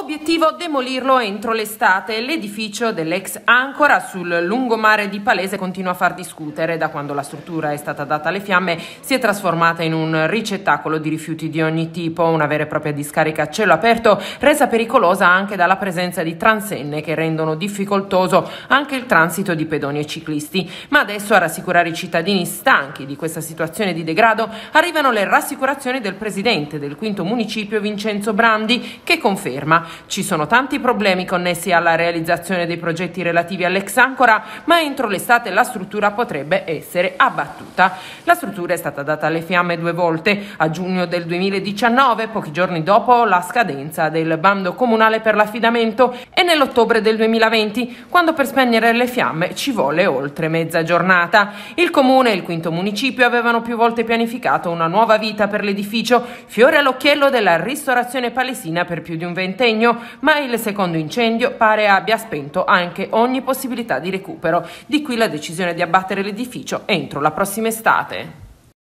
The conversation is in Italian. Obiettivo demolirlo entro l'estate. L'edificio dell'ex Ancora sul lungomare di Palese continua a far discutere. Da quando la struttura è stata data alle fiamme si è trasformata in un ricettacolo di rifiuti di ogni tipo, una vera e propria discarica a cielo aperto, resa pericolosa anche dalla presenza di transenne che rendono difficoltoso anche il transito di pedoni e ciclisti. Ma adesso a rassicurare i cittadini stanchi di questa situazione di degrado arrivano le rassicurazioni del presidente del quinto municipio Vincenzo Brandi, che conferma: ci sono tanti problemi connessi alla realizzazione dei progetti relativi all'ex Ancora, ma entro l'estate la struttura potrebbe essere abbattuta. La struttura è stata data alle fiamme 2 volte, a giugno del 2019, pochi giorni dopo la scadenza del bando comunale per l'affidamento, e nell'ottobre del 2020, quando per spegnere le fiamme ci volle oltre mezza giornata. Il comune e il quinto municipio avevano più volte pianificato una nuova vita per l'edificio, fiore all'occhiello della ristorazione palesina per più di un ventennio, ma il secondo incendio pare abbia spento anche ogni possibilità di recupero. Di qui la decisione di abbattere l'edificio entro la prossima estate.